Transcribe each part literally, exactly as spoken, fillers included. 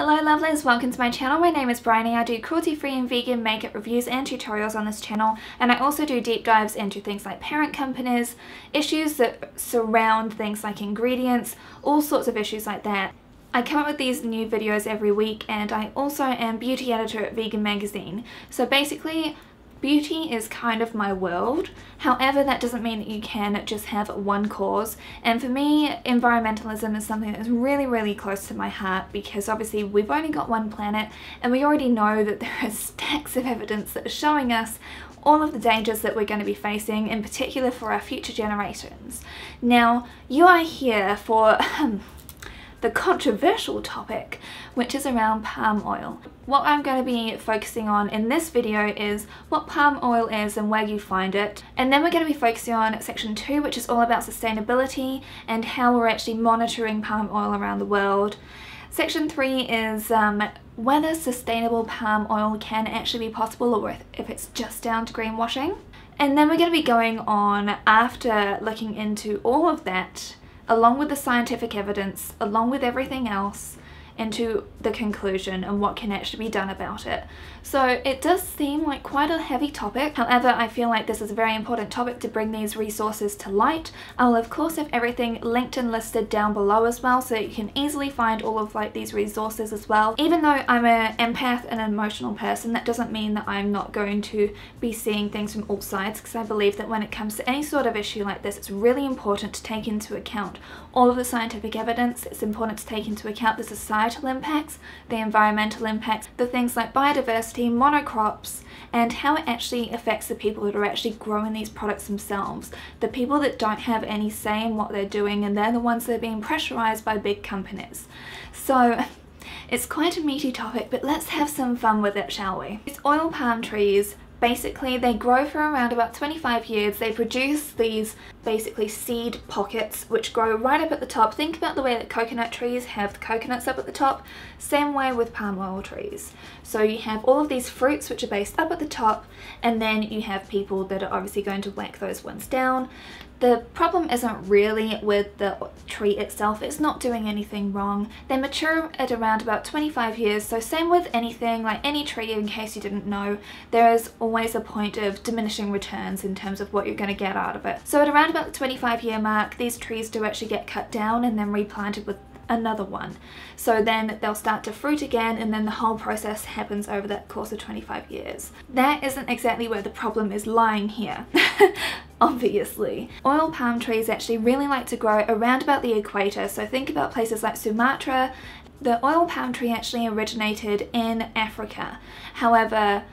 Hello lovelies, welcome to my channel. My name is Bryony. I do cruelty-free and vegan makeup reviews and tutorials on this channel, and I also do deep dives into things like parent companies, issues that surround things like ingredients, all sorts of issues like that. I come up with these new videos every week, and I also am beauty editor at Vegan Magazine. So basically, beauty is kind of my world. However, that doesn't mean that you can just have one cause. And for me, environmentalism is something that is really, really close to my heart, because obviously we've only got one planet and we already know that there is stacks of evidence that is showing us all of the dangers that we're going to be facing, in particular for our future generations. Now, you are here for the controversial topic, which is around palm oil. What I'm going to be focusing on in this video is what palm oil is and where you find it, and then we're going to be focusing on section two, which is all about sustainability and how we're actually monitoring palm oil around the world. Section three is um, whether sustainable palm oil can actually be possible, or if it's just down to greenwashing. And then we're going to be going on, after looking into all of that, along with the scientific evidence, along with everything else, into the conclusion and what can actually be done about it. So it does seem like quite a heavy topic. However, I feel like this is a very important topic to bring these resources to light. I'll of course have everything linked and listed down below as well, so you can easily find all of like these resources as well. Even though I'm an empath and an emotional person, that doesn't mean that I'm not going to be seeing things from all sides, because I believe that when it comes to any sort of issue like this, it's really important to take into account all of the scientific evidence. It's important to take into account the society impacts, the environmental impacts, the things like biodiversity, monocrops, and how it actually affects the people that are actually growing these products themselves. The people that don't have any say in what they're doing, and they're the ones that are being pressurized by big companies. So it's quite a meaty topic, but let's have some fun with it, shall we? These oil palm trees, basically they grow for around about twenty-five years. They produce these basically seed pockets which grow right up at the top. Think about the way that coconut trees have the coconuts up at the top, same way with palm oil trees. So you have all of these fruits which are based up at the top, and then you have people that are obviously going to whack those ones down. The problem isn't really with the tree itself, it's not doing anything wrong. They mature at around about twenty-five years, so same with anything, like any tree, in case you didn't know, there is always a point of diminishing returns in terms of what you're going to get out of it. So at around about the twenty-five year mark, these trees do actually get cut down and then replanted with another one. So then they'll start to fruit again, and then the whole process happens over that course of twenty-five years. That isn't exactly where the problem is lying here. Obviously. Oil palm trees actually really like to grow around about the equator, so think about places like Sumatra. The oil palm tree actually originated in Africa. However,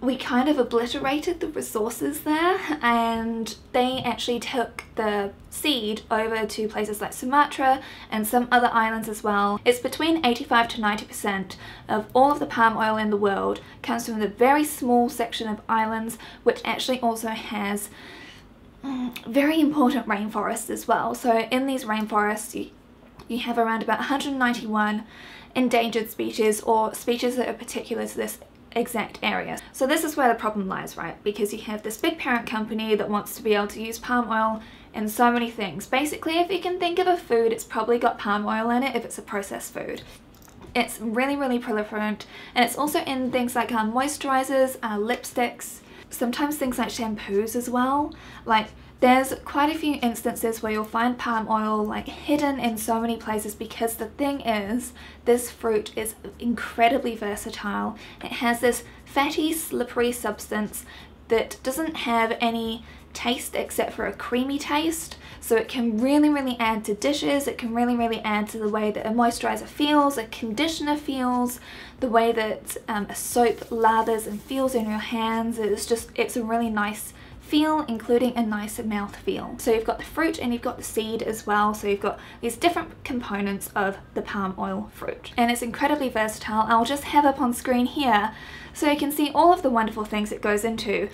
we kind of obliterated the resources there, and they actually took the seed over to places like Sumatra and some other islands as well. It's between eighty-five to ninety percent of all of the palm oil in the world comes from the very small section of islands, which actually also has very important rainforests as well. So in these rainforests you, you have around about one hundred ninety-one endangered species, or species that are particular to this exact area. So this is where the problem lies, right? Because you have this big parent company that wants to be able to use palm oil in so many things. Basically, if you can think of a food, it's probably got palm oil in it if it's a processed food. It's really, really proliferant, and it's also in things like our moisturizers, our lipsticks, sometimes things like shampoos as well. Like, there's quite a few instances where you'll find palm oil like hidden in so many places, because the thing is, this fruit is incredibly versatile. It has this fatty, slippery substance that doesn't have any taste except for a creamy taste, so it can really, really add to dishes. It can really, really add to the way that a moisturizer feels, a conditioner feels, the way that um, a soap lathers and feels in your hands. It's just, it's a really nice feel, including a nice mouth feel. So you've got the fruit and you've got the seed as well, so you've got these different components of the palm oil fruit, and it's incredibly versatile. I'll just have up on screen here so you can see all of the wonderful things it goes into.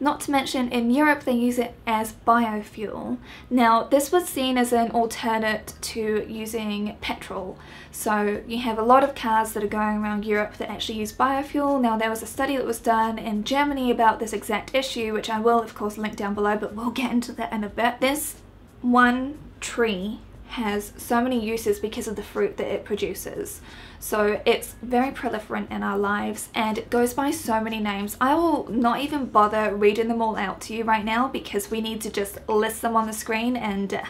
Not to mention, in Europe they use it as biofuel. Now, this was seen as an alternate to using petrol. So you have a lot of cars that are going around Europe that actually use biofuel. Now, there was a study that was done in Germany about this exact issue, which I will of course link down below, but we'll get into that in a bit. This one tree has so many uses because of the fruit that it produces. So it's very proliferant in our lives and it goes by so many names. I will not even bother reading them all out to you right now because we need to just list them on the screen and...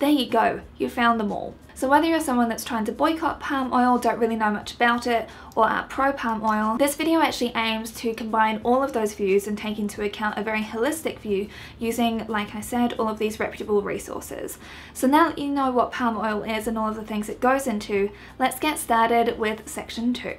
There you go, you found them all. So whether you're someone that's trying to boycott palm oil, don't really know much about it, or are pro palm oil, this video actually aims to combine all of those views and take into account a very holistic view using, like I said, all of these reputable resources. So now that you know what palm oil is and all of the things it goes into, let's get started with section two.